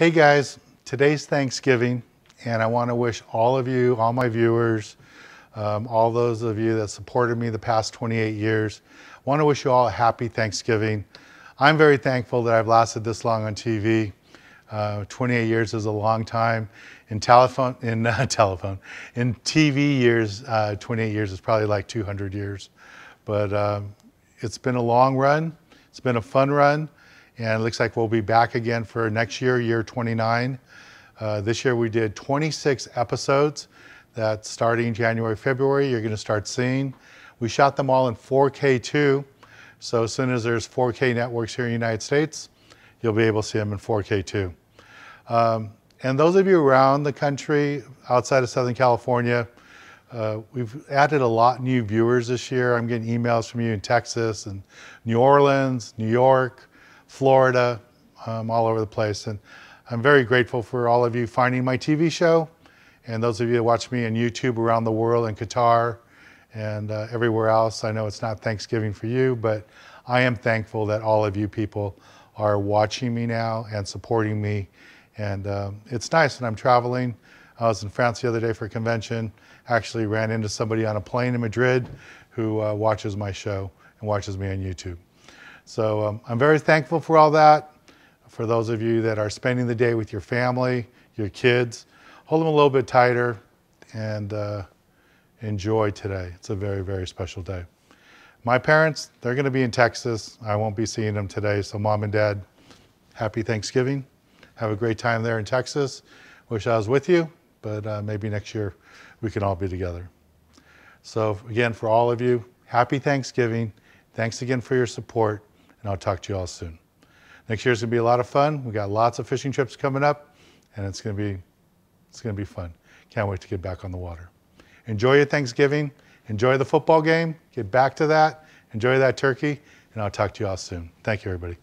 Hey guys, today's Thanksgiving, and I want to wish all of you, all my viewers, all those of you that supported me the past 28 years, I want to wish you all a happy Thanksgiving. I'm very thankful that I've lasted this long on TV. 28 years is a long time. In TV years, 28 years is probably like 200 years. But it's been a long run. It's been a fun run. And it looks like we'll be back again for next year, year 29. This year we did 26 episodes that starting January, February, you're gonna start seeing. We shot them all in 4K too. So as soon as there's 4K networks here in the United States, you'll be able to see them in 4K too. And those of you around the country, outside of Southern California, we've added a lot of new viewers this year. I'm getting emails from you in Texas and New Orleans, New York, Florida, all over the place. And I'm very grateful for all of you finding my TV show and those of you that watch me on YouTube around the world in Qatar and everywhere else. I know it's not Thanksgiving for you, but I am thankful that all of you people are watching me now and supporting me. And it's nice when I'm traveling. I was in France the other day for a convention, actually ran into somebody on a plane in Madrid who watches my show and watches me on YouTube. So I'm very thankful for all that. For those of you that are spending the day with your family, your kids, hold them a little bit tighter and enjoy today. It's a very, very special day. My parents, they're gonna be in Texas. I won't be seeing them today. So mom and dad, happy Thanksgiving. Have a great time there in Texas. Wish I was with you, but maybe next year we can all be together. So again, for all of you, happy Thanksgiving. Thanks again for your support, and I'll talk to you all soon. Next year's gonna be a lot of fun. We got lots of fishing trips coming up, and it's gonna be fun. Can't wait to get back on the water. Enjoy your Thanksgiving. Enjoy the football game. Get back to that. Enjoy that turkey, and I'll talk to you all soon. Thank you, everybody.